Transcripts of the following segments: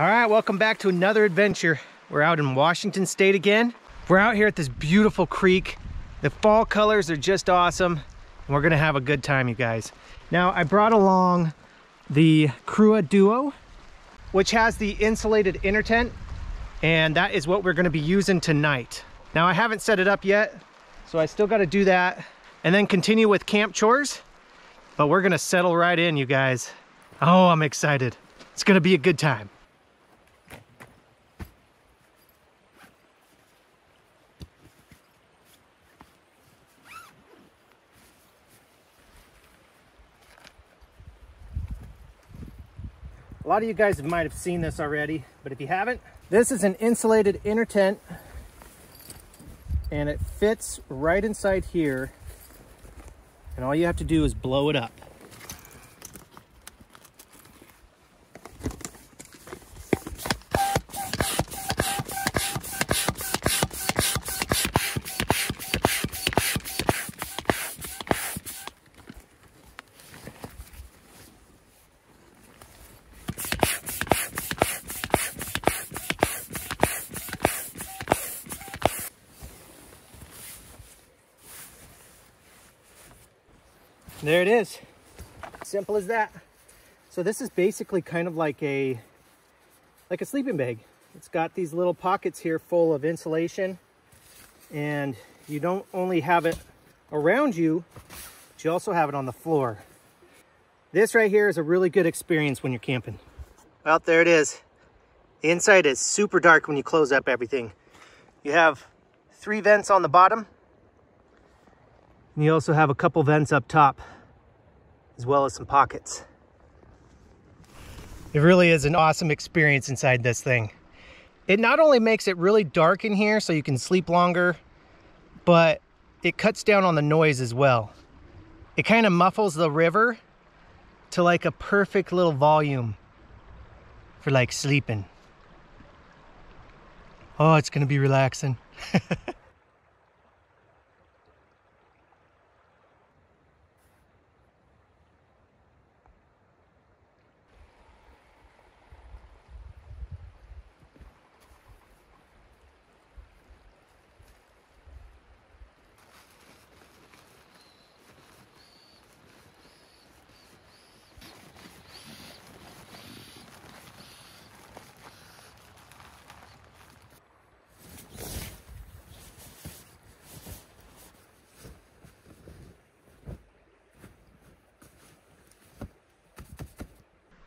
All right, welcome back to another adventure. We're out in Washington State again. We're out here at this beautiful creek. The fall colors are just awesome, and we're gonna have a good time, you guys. Now, I brought along the Crua Duo, which has the insulated inner tent, and that is what we're gonna be using tonight. Now, I haven't set it up yet, so I still gotta do that, and then continue with camp chores, but we're gonna settle right in, you guys. Oh, I'm excited. It's gonna be a good time. A lot of you guys might have seen this already, but if you haven't, this is an insulated inner tent, and it fits right inside here, and all you have to do is blow it up. There it is. Simple as that. So this is basically kind of like a sleeping bag. It's got these little pockets here full of insulation, and you don't only have it around you, but you also have it on the floor. This right here is a really good experience when you're camping. Well, there it is. The inside is super dark when you close up everything. You have three vents on the bottom. And you also have a couple vents up top, as well as some pockets. It really is an awesome experience inside this thing. It not only makes it really dark in here so you can sleep longer, but it cuts down on the noise as well. It kind of muffles the river to like a perfect little volume for like sleeping. Oh, it's gonna be relaxing.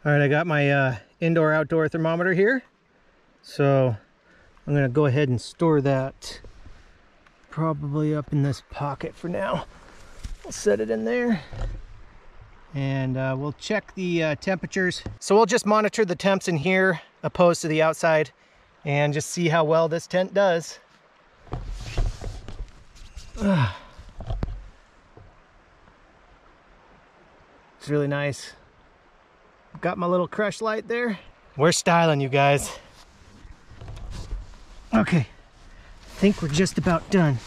All right, I got my indoor-outdoor thermometer here. So I'm gonna go ahead and store that probably up in this pocket for now. I'll set it in there, and we'll check the temperatures. So we'll just monitor the temps in here opposed to the outside and just see how well this tent does. It's really nice. Got my little crush light there. We're styling, you guys. Okay, I think we're just about done.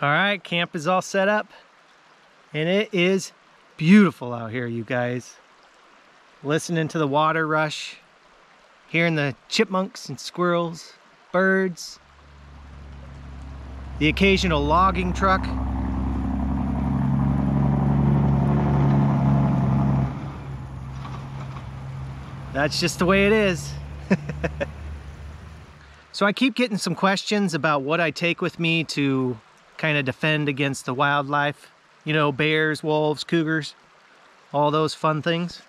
All right, camp is all set up, and it is beautiful out here, you guys. Listening to the water rush, hearing the chipmunks and squirrels, birds. the occasional logging truck. That's just the way it is. So I keep getting some questions about what I take with me to kind of defend against the wildlife. You know, bears, wolves, cougars, all those fun things.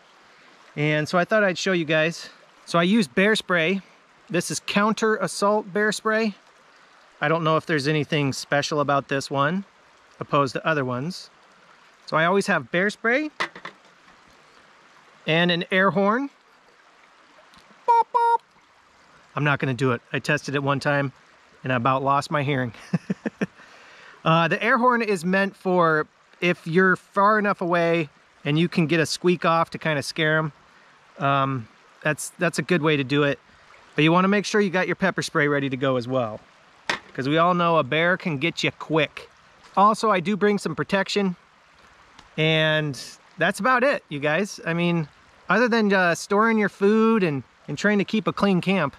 And so I thought I'd show you guys. So I use bear spray. This is Counter Assault bear spray. I don't know if there's anything special about this one opposed to other ones. So I always have bear spray and an air horn. Boop, boop. I'm not gonna do it. I tested it one time and I about lost my hearing. The air horn is meant for if you're far enough away and you can get a squeak off to kind of scare them. That's a good way to do it. But you want to make sure you got your pepper spray ready to go as well, because we all know a bear can get you quick. Also, I do bring some protection, and that's about it, you guys. I mean, other than storing your food and trying to keep a clean camp,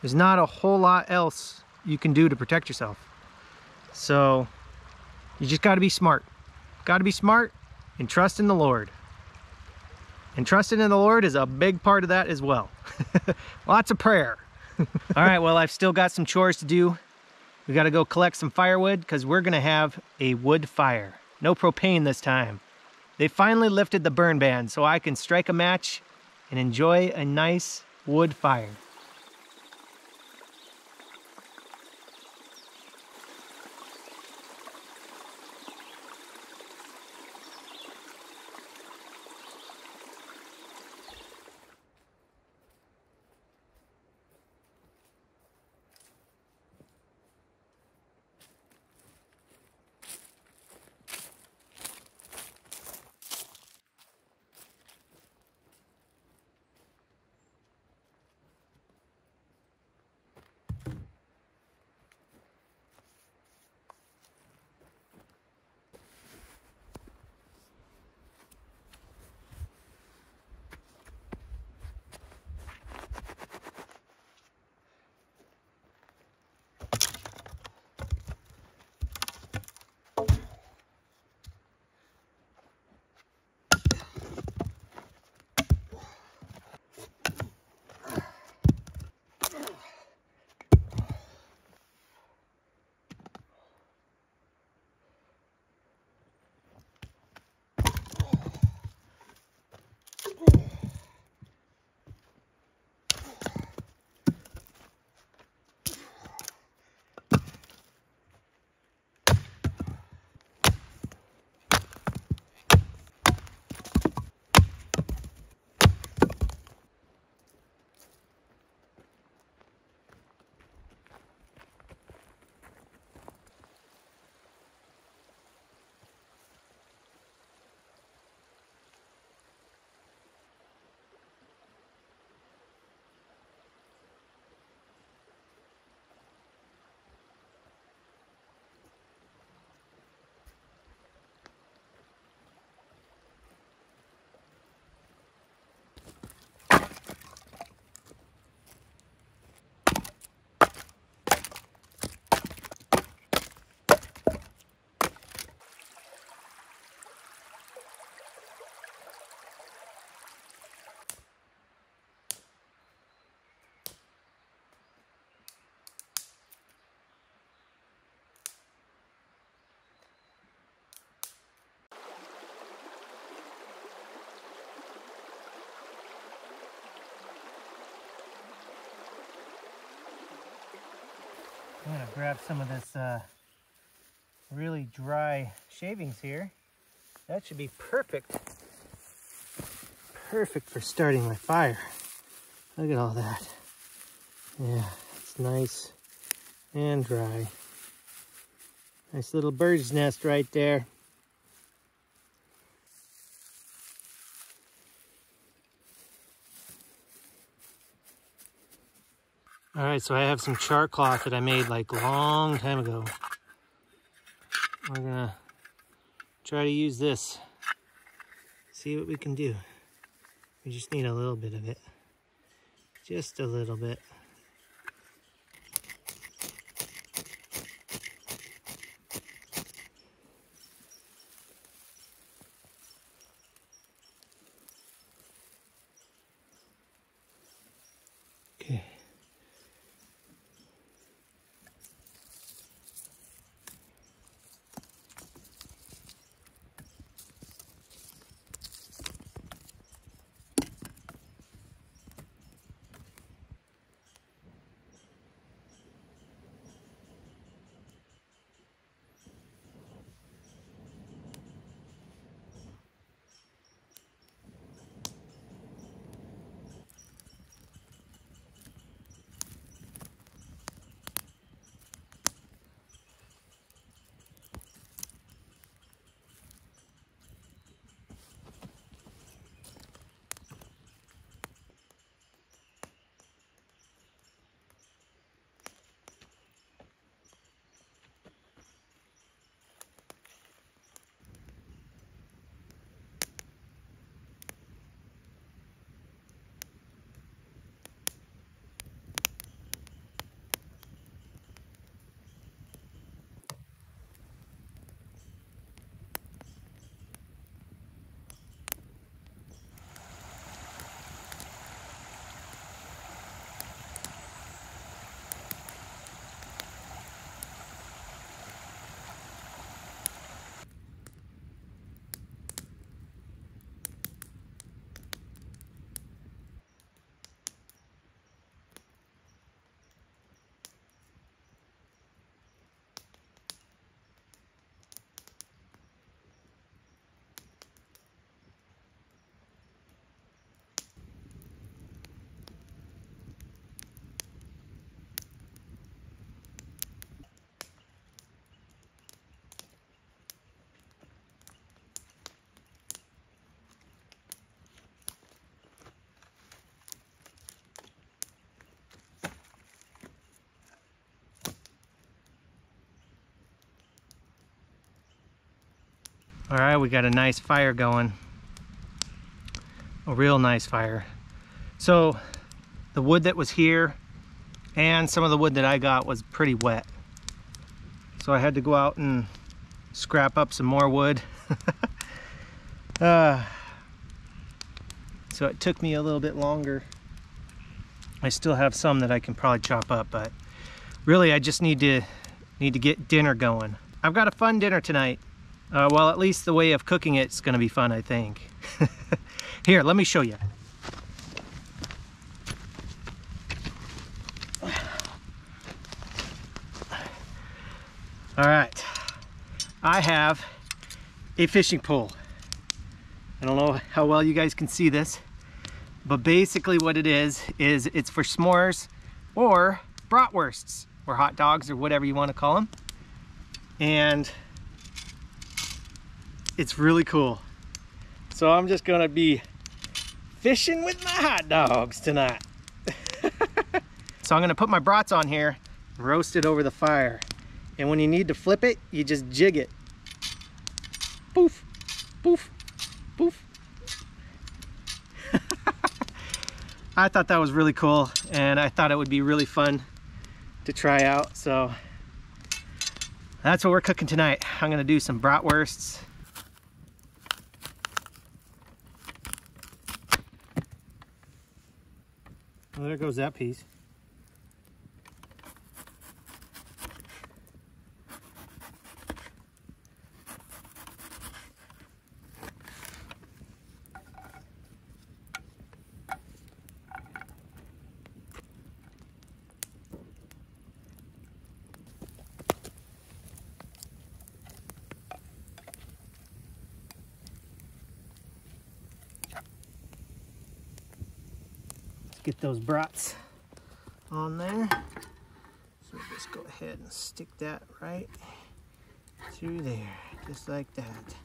there's not a whole lot else you can do to protect yourself. So you just got to be smart. Got to be smart and trust in the Lord. And trusting in the Lord is a big part of that as well. Lots of prayer. All right, well, I've still got some chores to do. We got to go collect some firewood because we're going to have a wood fire. No propane this time. They finally lifted the burn ban so I can strike a match and enjoy a nice wood fire. I'm gonna grab some of this really dry shavings here. That should be perfect. Perfect for starting my fire. Look at all that. Yeah, it's nice and dry. Nice little bird's nest right there. All right, so I have some char cloth that I made like a long time ago. We're gonna try to use this. See what we can do. We just need a little bit of it. Just a little bit. All right, we got a nice fire going. A real nice fire. So the wood that was here and some of the wood that I got was pretty wet. So I had to go out and scrap up some more wood. So it took me a little bit longer. I still have some that I can probably chop up, but really I just need to get dinner going. I've got a fun dinner tonight. Well, at least the way of cooking it's gonna be fun, I think. Here, let me show you. All right, I have a fishing pole. I don't know how well you guys can see this, but basically what it is it's for s'mores or bratwursts or hot dogs or whatever you want to call them. And it's really cool. So I'm just gonna be fishing with my hot dogs tonight. So I'm gonna put my brats on here, roast it over the fire. And when you need to flip it, you just jig it. Poof, poof, poof. I thought that was really cool, and I thought it would be really fun to try out. So that's what we're cooking tonight. I'm gonna do some bratwursts. Well, there goes that piece. Get those brats on there. So just go ahead and stick that right through there, just like that.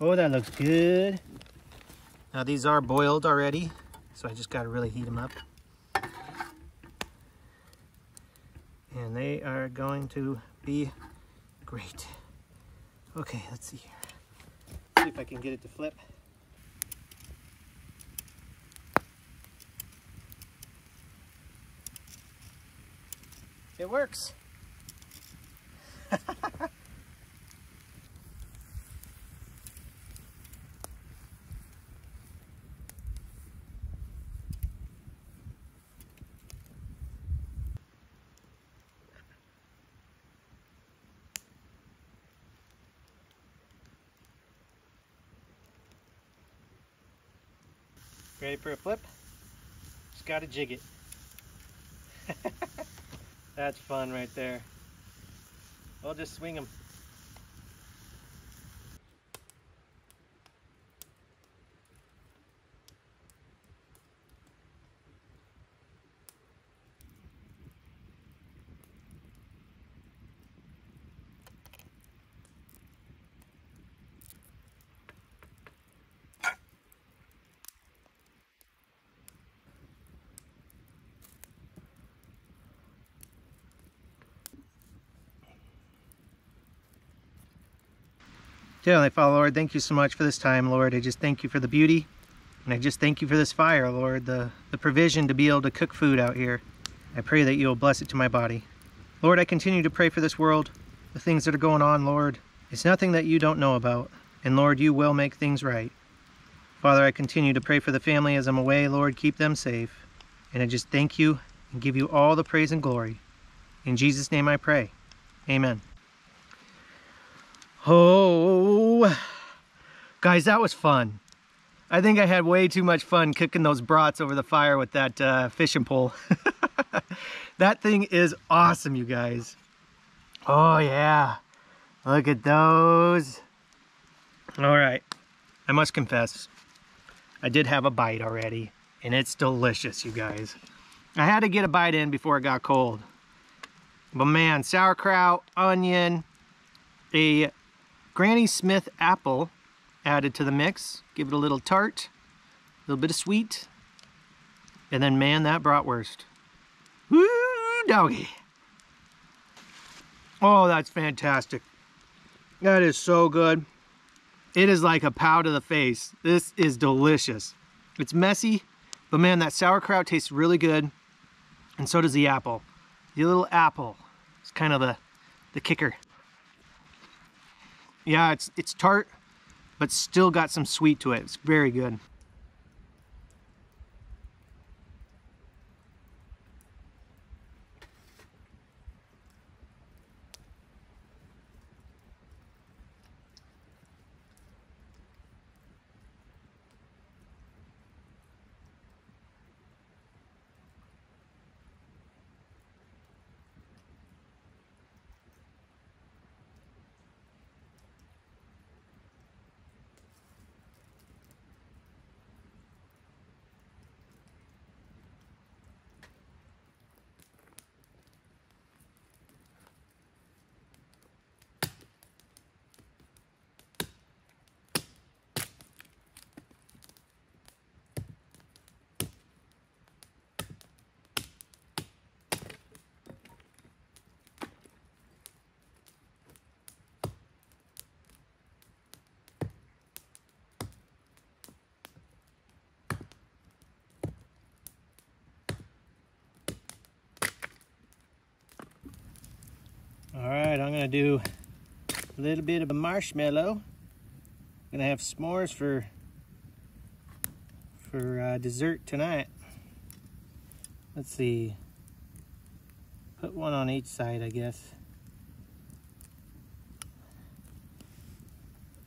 Oh, that looks good. Now these are boiled already, so I just gotta really heat them up. And they are going to be great. Okay, let's see here. See if I can get it to flip. It works. Ready for a flip? Just gotta jig it. That's fun right there. I'll just swing them. Dear Heavenly Father, Lord, thank you so much for this time, Lord. I just thank you for the beauty, and I just thank you for this fire, Lord, the provision to be able to cook food out here. I pray that you will bless it to my body. Lord, I continue to pray for this world, the things that are going on, Lord. It's nothing that you don't know about, and Lord, you will make things right. Father, I continue to pray for the family as I'm away, Lord, keep them safe. And I just thank you and give you all the praise and glory. In Jesus' name I pray, amen. Oh, guys, that was fun. I think I had way too much fun cooking those brats over the fire with that fishing pole. That thing is awesome, you guys. Oh, yeah. Look at those. All right. I must confess, I did have a bite already, and it's delicious, you guys. I had to get a bite in before it got cold. But, man, sauerkraut, onion, a Granny Smith apple added to the mix. Give it a little tart, a little bit of sweet, and then, man, that bratwurst. Woo, doggy. Oh, that's fantastic. That is so good. It is like a pow to the face. This is delicious. It's messy, but man, that sauerkraut tastes really good, and so does the apple. The little apple is kind of the kicker. Yeah, it's tart, but still got some sweet to it. It's very good. All right, I'm gonna do a little bit of a marshmallow. I'm gonna have s'mores for dessert tonight. Let's see, put one on each side, I guess.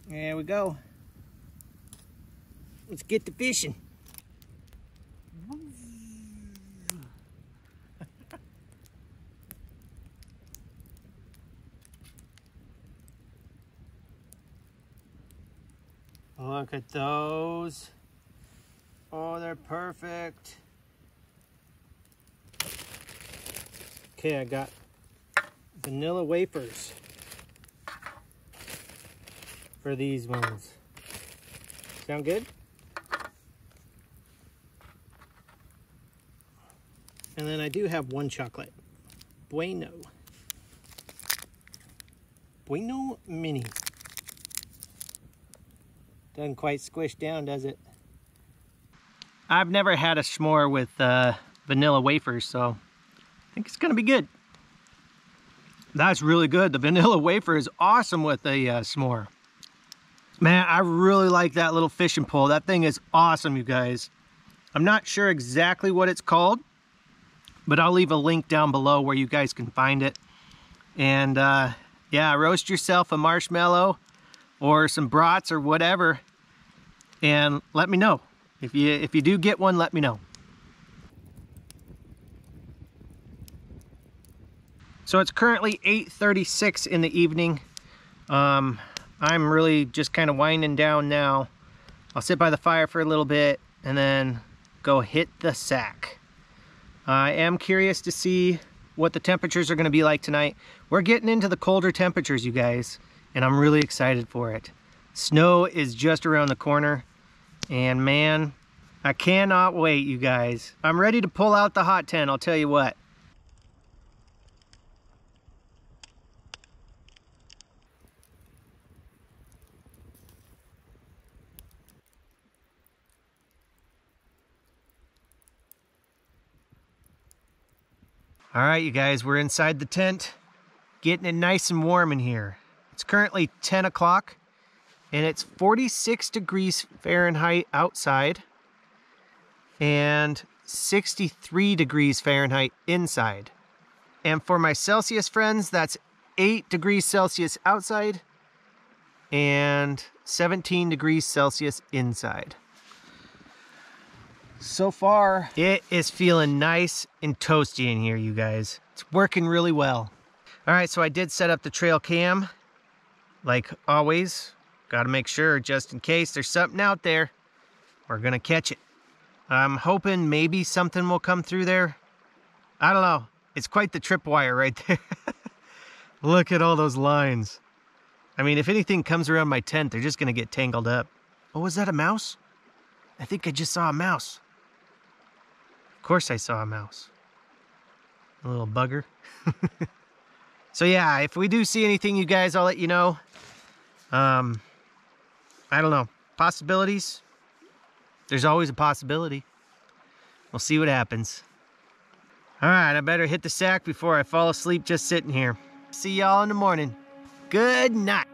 There we go. Let's get to fishing. Look at those. Oh, they're perfect. Okay, I got vanilla wafers for these ones. Sound good? And then I do have one chocolate. Bueno. Bueno Mini. Doesn't quite squish down, does it? I've never had a s'more with vanilla wafers, so I think it's gonna be good. That's really good. The vanilla wafer is awesome with a s'more. Man, I really like that little fishing pole. That thing is awesome, you guys. I'm not sure exactly what it's called, but I'll leave a link down below where you guys can find it. And yeah, roast yourself a marshmallow or some brats or whatever, and let me know. If you do get one, let me know. So it's currently 8:36 in the evening. I'm really just kind of winding down now. I'll sit by the fire for a little bit and then go hit the sack. I am curious to see what the temperatures are gonna be like tonight. We're getting into the colder temperatures, you guys, and I'm really excited for it. Snow is just around the corner, and man, I cannot wait, you guys. I'm ready to pull out the hot tent, I'll tell you what. All right, you guys, we're inside the tent, getting it nice and warm in here. It's currently 10 o'clock and it's 46 degrees Fahrenheit outside and 63 degrees Fahrenheit inside. And for my Celsius friends, that's 8 degrees Celsius outside and 17 degrees Celsius inside. So far, it is feeling nice and toasty in here, you guys. It's working really well. All right, so I did set up the trail cam. Like always, gotta make sure, just in case there's something out there, we're gonna catch it. I'm hoping maybe something will come through there. I don't know, it's quite the tripwire right there. Look at all those lines. I mean, if anything comes around my tent, they're just gonna get tangled up. Oh, was that a mouse? I think I just saw a mouse. Of course I saw a mouse. A little bugger. So yeah, if we do see anything, you guys, I'll let you know. I don't know. Possibilities? There's always a possibility. We'll see what happens. Alright, I better hit the sack before I fall asleep just sitting here. See y'all in the morning. Good night.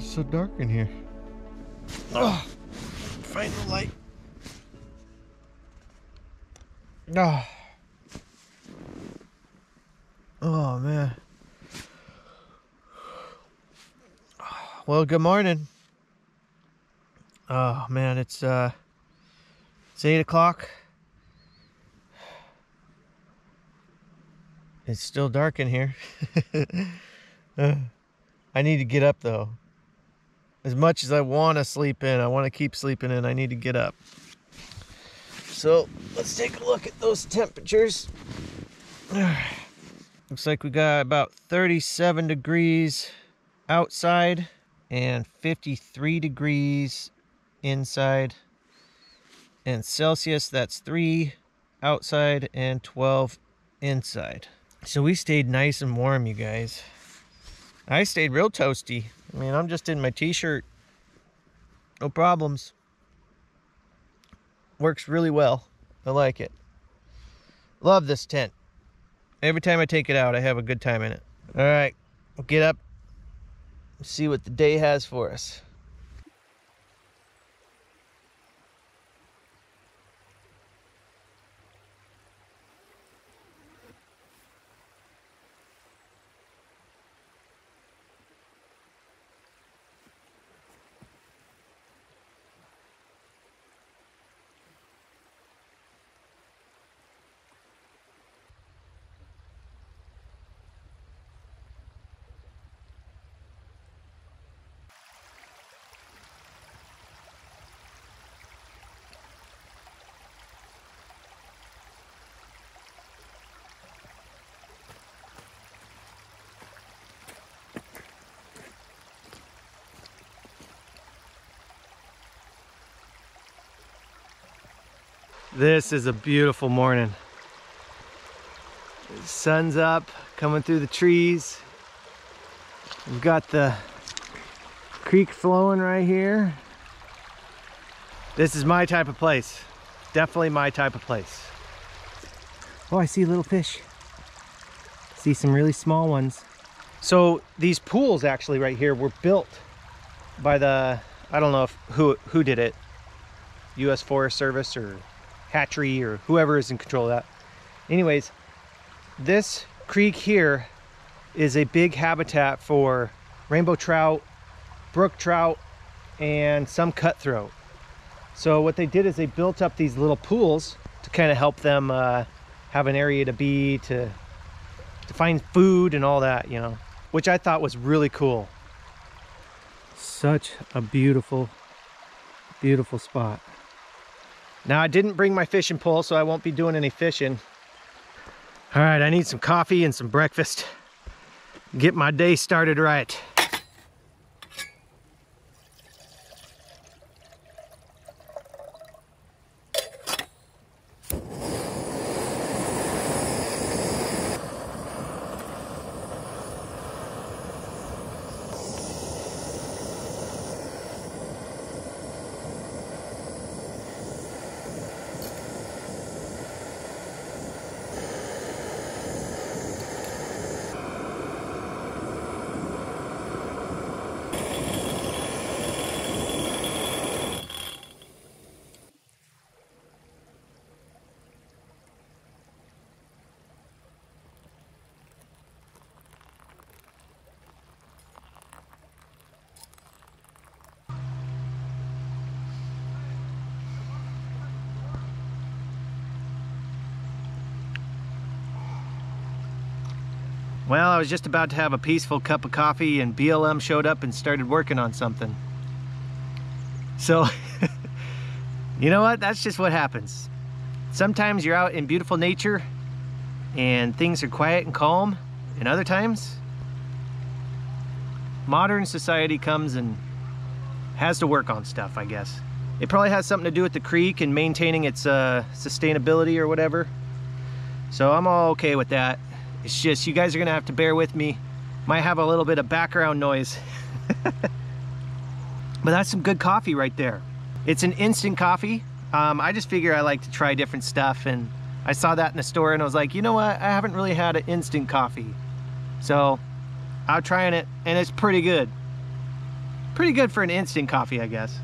So dark in here. Oh, find the light. Oh. Oh man. Well, good morning. Oh man, it's 8 o'clock. It's still dark in here. I need to get up though. As much as I want to sleep in, I want to keep sleeping in, I need to get up. So let's take a look at those temperatures. Looks like we got about 37 degrees outside and 53 degrees inside. And Celsius, that's 3 outside and 12 inside. So we stayed nice and warm, you guys. I stayed real toasty. I mean, I'm just in my t-shirt. No problems. Works really well. I like it. Love this tent. Every time I take it out, I have a good time in it. All right, we'll get up and see what the day has for us. This is a beautiful morning. The sun's up, coming through the trees. We've got the creek flowing right here. This is my type of place. Definitely my type of place. Oh, I see little fish. I see some really small ones. So these pools actually right here were built by the, I don't know if, who did it, U.S. Forest Service or Hatchery or whoever is in control of that. Anyways, this creek here is a big habitat for rainbow trout, brook trout, and some cutthroat. So what they did is they built up these little pools to kind of help them have an area to be, to find food and all that, you know, which I thought was really cool. Such a beautiful, beautiful spot. Now, I didn't bring my fishing pole, so I won't be doing any fishing. All right, I need some coffee and some breakfast. Get my day started right. Well, I was just about to have a peaceful cup of coffee and BLM showed up and started working on something. So, you know what? That's just what happens. Sometimes you're out in beautiful nature and things are quiet and calm, and other times, modern society comes and has to work on stuff, I guess. It probably has something to do with the creek and maintaining its sustainability or whatever. So I'm all okay with that. It's just you guys are gonna have to bear with me. Might have a little bit of background noise. But that's some good coffee right there. It's an instant coffee. I just figure I like to try different stuff, and I saw that in the store and I was like, you know what? I haven't really had an instant coffee. So I'm trying it and it's pretty good. Pretty good for an instant coffee, I guess.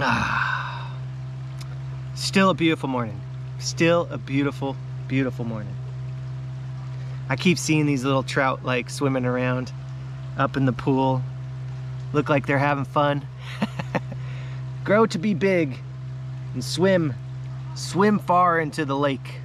Ah, still a beautiful morning. Still a beautiful, beautiful morning. I keep seeing these little trout like swimming around up in the pool. Look like they're having fun. Grow to be big and swim far into the lake.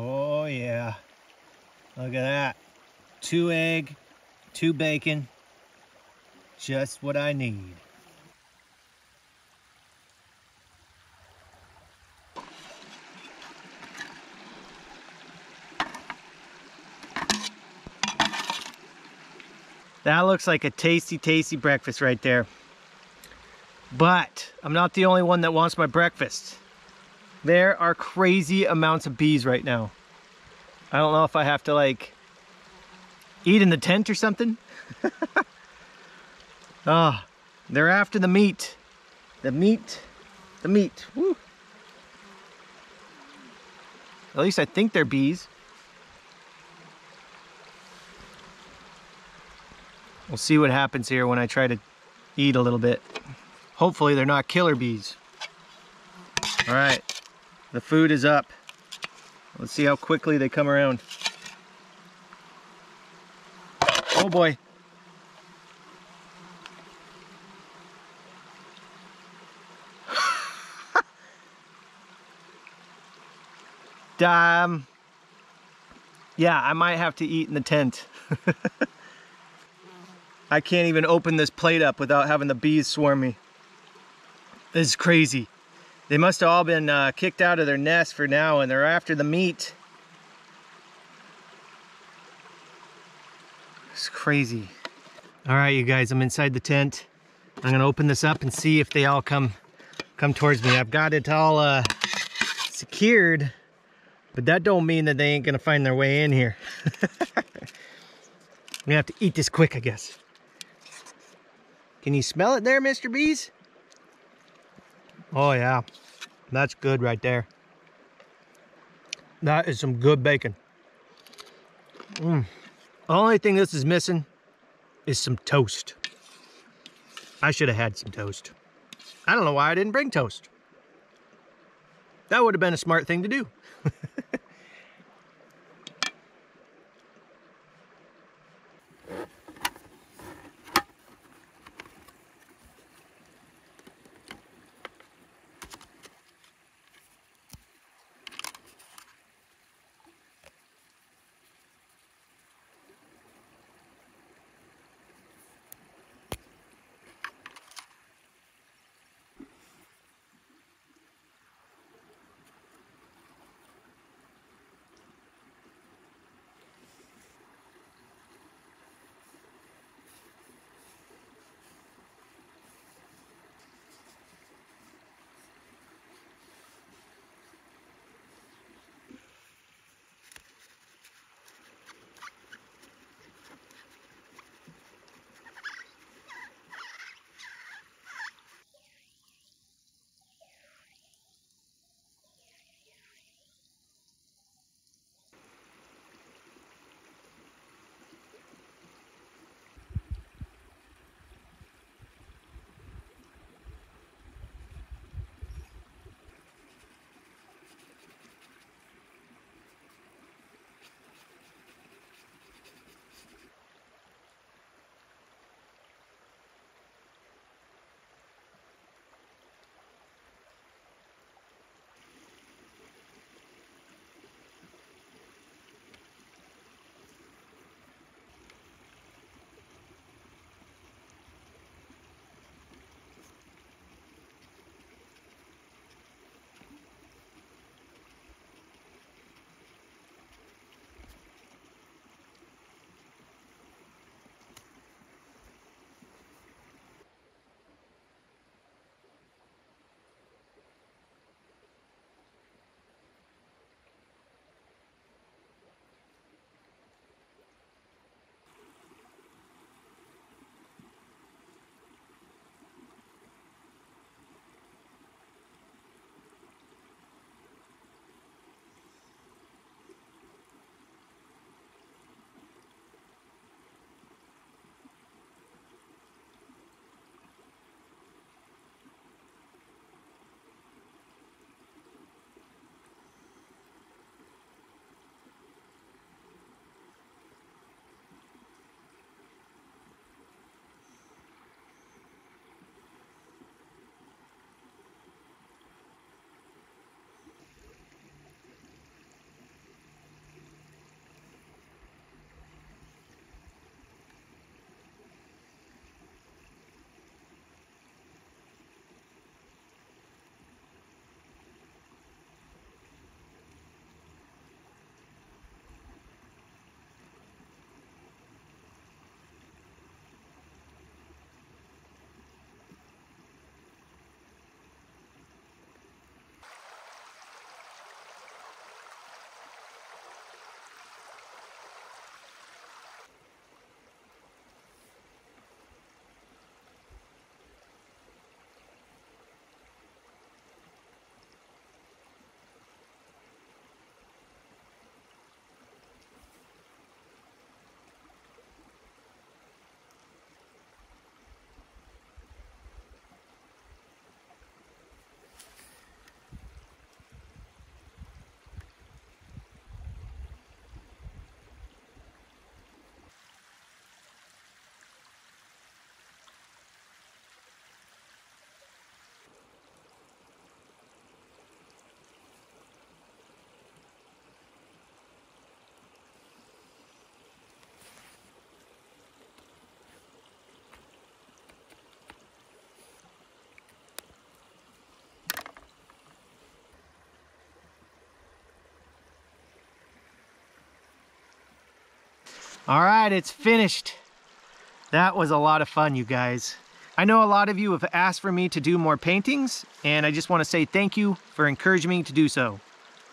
Oh yeah, look at that. 2 egg, 2 bacon, just what I need. That looks like a tasty, tasty breakfast right there. But I'm not the only one that wants my breakfast. There are crazy amounts of bees right now. I don't know if I have to like eat in the tent or something. Oh, they're after the meat. The meat. Woo. At least I think they're bees. We'll see what happens here when I try to eat a little bit. Hopefully they're not killer bees. All right. The food is up. Let's see how quickly they come around. Oh boy. Yeah, I might have to eat in the tent. I can't even open this plate up without having the bees swarm me. This is crazy. They must have all been kicked out of their nest for now, and they're after the meat. It's crazy. All right, you guys, I'm inside the tent. I'm gonna open this up and see if they all come towards me. I've got it all secured, but that don't mean that they ain't gonna find their way in here. I'm gonna have to eat this quick, I guess. Can you smell it there, Mr. Bees? Oh yeah, that's good right there. That is some good bacon. Only thing this is missing is some toast. I should have had some toast. I don't know why I didn't bring toast. That would have been a smart thing to do. All right, it's finished. That was a lot of fun, you guys. I know a lot of you have asked for me to do more paintings, and I just want to say thank you for encouraging me to do so,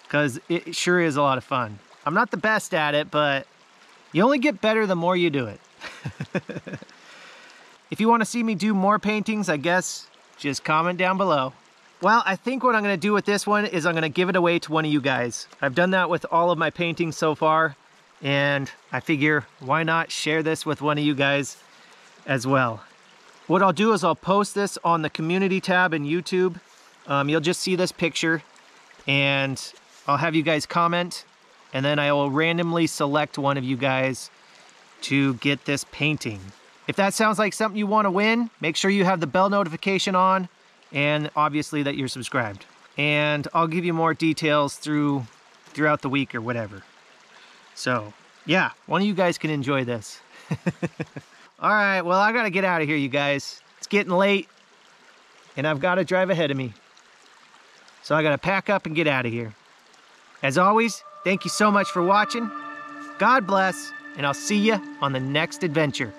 because it sure is a lot of fun. I'm not the best at it, but you only get better the more you do it. If you want to see me do more paintings, I guess just comment down below. Well, I think what I'm going to do with this one is I'm going to give it away to one of you guys. I've done that with all of my paintings so far, and I figure why not share this with one of you guys as well. What I'll do is I'll post this on the community tab in YouTube. You'll just see this picture, and I'll have you guys comment, and then I will randomly select one of you guys to get this painting. If that sounds like something you want to win, make sure you have the bell notification on, and obviously that you're subscribed. And I'll give you more details throughout the week or whatever. So yeah, one of you guys can enjoy this. All right, well, I gotta get out of here, you guys. It's getting late, and I've gotta drive ahead of me. So I gotta pack up and get out of here. As always, thank you so much for watching. God bless, and I'll see you on the next adventure.